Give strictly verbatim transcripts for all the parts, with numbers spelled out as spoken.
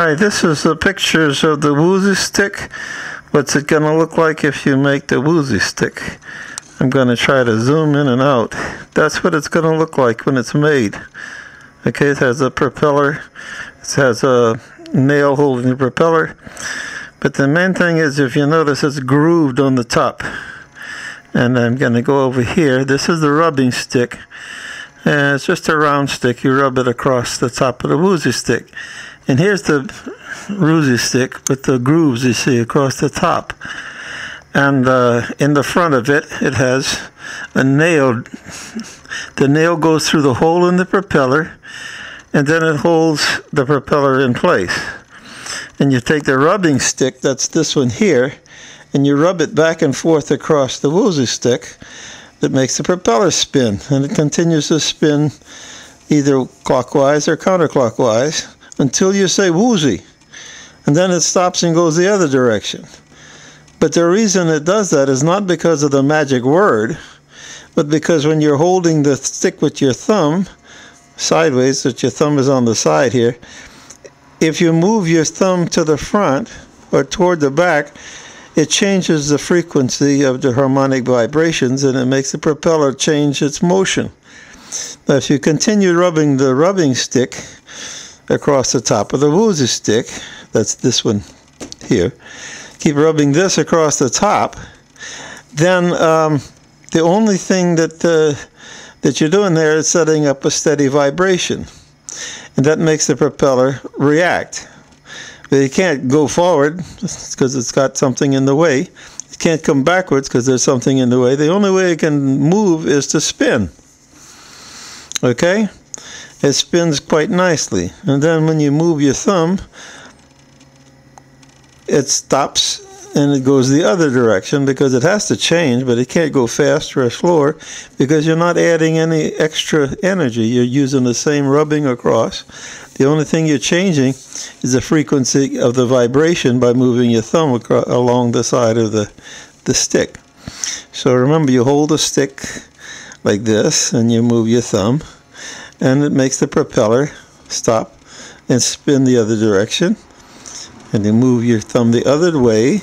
Hi, this is the pictures of the Whoozie Stick. What's it going to look like if you make the Whoozie Stick? I'm going to try to zoom in and out. That's what it's going to look like when it's made. Okay, it has a propeller. It has a nail holding the propeller. But the main thing is, if you notice, it's grooved on the top. And I'm going to go over here. This is the rubbing stick. And it's just a round stick. You rub it across the top of the Whoozie Stick. And here's the Whoozie Stick with the grooves you see across the top. And uh, in the front of it, it has a nail. The nail goes through the hole in the propeller, and then it holds the propeller in place. And you take the rubbing stick, that's this one here, and you rub it back and forth across the Whoozie Stick. That makes the propeller spin, and it continues to spin either clockwise or counterclockwise, until you say woozy, and then it stops and goes the other direction. But the reason it does that is not because of the magic word, but because when you're holding the stick with your thumb sideways, that your thumb is on the side here, if you move your thumb to the front or toward the back, it changes the frequency of the harmonic vibrations, and it makes the propeller change its motion. Now, if you continue rubbing the rubbing stick across the top of the Whoozie Stick, that's this one here, keep rubbing this across the top, then um, the only thing that, uh, that you're doing there is setting up a steady vibration. And that makes the propeller react. But it can't go forward because it's got something in the way. It can't come backwards because there's something in the way. The only way it can move is to spin. Okay? It spins quite nicely. And then when you move your thumb, it stops and it goes the other direction because it has to change, but it can't go faster or slower because you're not adding any extra energy. You're using the same rubbing across. The only thing you're changing is the frequency of the vibration by moving your thumb across, along the side of the, the stick. So remember, you hold the stick like this and you move your thumb, and it makes the propeller stop and spin the other direction. And you move your thumb the other way,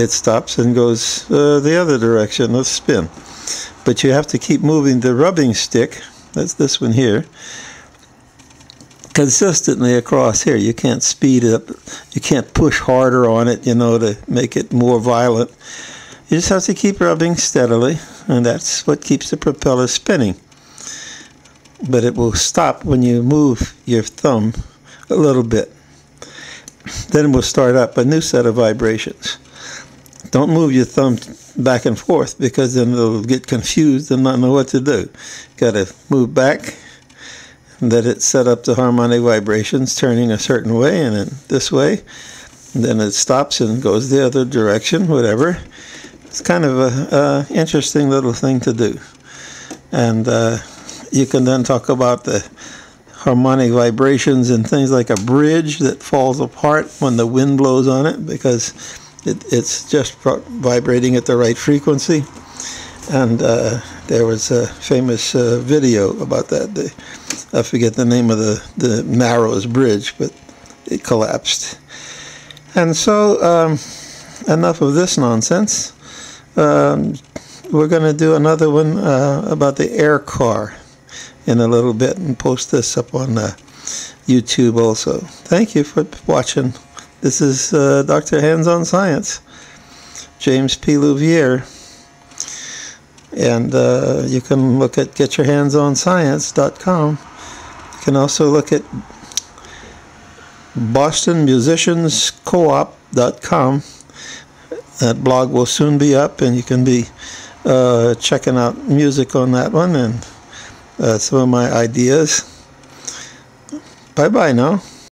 it stops and goes uh, the other direction of spin. But you have to keep moving the rubbing stick, that's this one here, consistently across here. You can't speed it up, you can't push harder on it, you know, to make it more violent. You just have to keep rubbing steadily, and that's what keeps the propeller spinning. But it will stop when you move your thumb a little bit. Then we'll start up a new set of vibrations. Don't move your thumb back and forth, because then it'll get confused and not know what to do. Got to move back, and let it set up the harmonic vibrations, turning a certain way and then this way. And then it stops and goes the other direction, whatever. It's kind of an interesting little thing to do. And uh, you can then talk about the harmonic vibrations and things like a bridge that falls apart when the wind blows on it, because it, it's just vibrating at the right frequency. And uh, there was a famous uh, video about that. The, I forget the name of the, the Narrows Bridge, but it collapsed. And so um, enough of this nonsense. Um, we're going to do another one uh, about the air car in a little bit, and post this up on uh, YouTube also. Thank you for watching. This is uh, Doctor Hands on Science, James P. Louvier. And uh, you can look at Get Your Hands On Science dot com. You can also look at Boston Musicians Coop dot com. That blog will soon be up, and you can be uh, checking out music on that one, and Uh, some of my ideas. Bye-bye now.